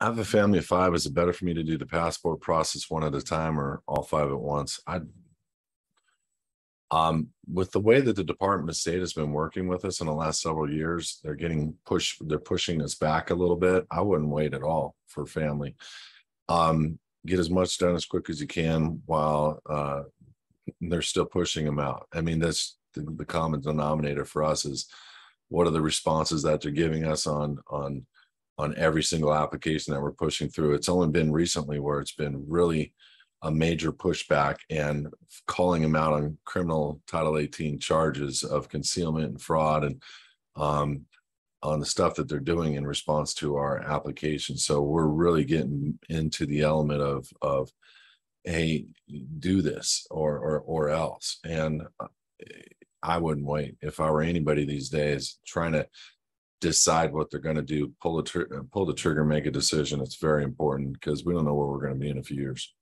I have a family of five. Is it better for me to do the passport process one at a time or all five at once? With the way that the Department of State has been working with us in the last several years, they're getting pushed. They're pushing us back a little bit. I wouldn't wait at all for family. Get as much done as quick as you can while they're still pushing them out. I mean, that's the common denominator for us is what are the responses that they're giving us on every single application that we're pushing through. It's only been recently where it's been really a major pushback and calling them out on criminal Title 18 charges of concealment and fraud and on the stuff that they're doing in response to our application. So we're really getting into the element of hey, do this or else. And I wouldn't wait. If I were anybody these days trying to decide what they're going to do, pull the trigger, make a decision. It's very important because we don't know where we're going to be in a few years.